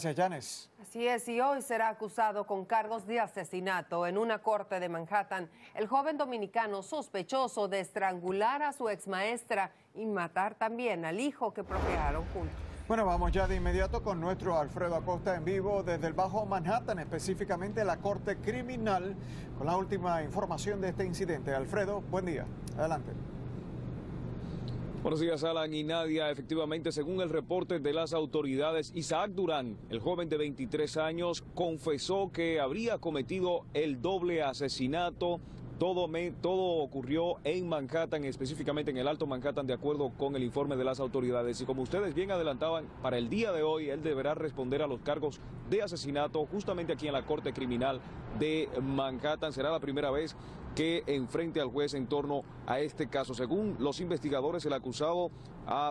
Gracias, Yanes. Así es, y hoy será acusado con cargos de asesinato en una corte de Manhattan el joven dominicano sospechoso de estrangular a su exmaestra y matar también al hijo que procrearon juntos. Bueno, vamos ya de inmediato con nuestro Alfredo Acosta en vivo desde el Bajo Manhattan, específicamente la corte criminal, con la última información de este incidente. Alfredo, buen día. Adelante. Buenos días, Alan y Nadia. Efectivamente, según el reporte de las autoridades, Isaac Durán, el joven de 23 años, confesó que habría cometido el doble asesinato. Todo ocurrió en Manhattan, específicamente en el Alto Manhattan, de acuerdo con el informe de las autoridades. Y como ustedes bien adelantaban, para el día de hoy él deberá responder a los cargos de asesinato justamente aquí en la Corte Criminal de Manhattan. Será la primera vez que enfrente al juez en torno a este caso. Según los investigadores, el acusado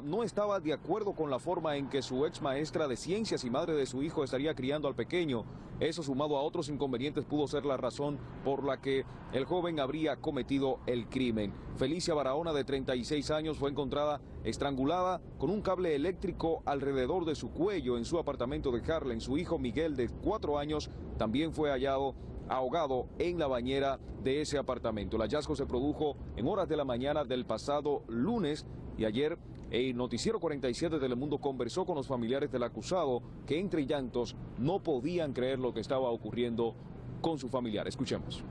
no estaba de acuerdo con la forma en que su ex maestra de ciencias y madre de su hijo estaría criando al pequeño. Eso, sumado a otros inconvenientes, pudo ser la razón por la que el joven habría cometido el crimen. Felicia Barahona, de 36 años, fue encontrada estrangulada con un cable eléctrico alrededor de su cuello en su apartamento de Harlem. Su hijo Miguel, de 4 años, también fue hallado ahogado en la bañera de ese apartamento. El hallazgo se produjo en horas de la mañana del pasado lunes, y ayer el Noticiero 47 de Telemundo conversó con los familiares del acusado, que entre llantos no podían creer lo que estaba ocurriendo con su familiar. Escuchemos.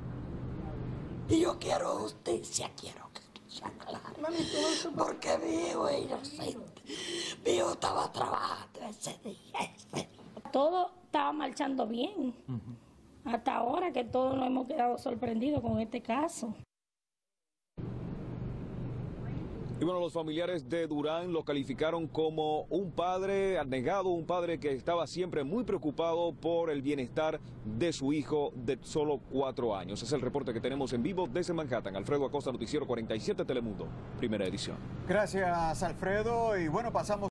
Y yo quiero justicia, quiero que sea clara, porque mi hijo es inocente. Mi hijo estaba trabajando ese día. Todo estaba marchando bien. Hasta ahora que todos nos hemos quedado sorprendidos con este caso. Y bueno, los familiares de Durán lo calificaron como un padre abnegado, un padre que estaba siempre muy preocupado por el bienestar de su hijo de solo 4 años. Es el reporte que tenemos en vivo desde Manhattan. Alfredo Acosta, Noticiero 47 Telemundo, primera edición. Gracias, Alfredo, y bueno, pasamos...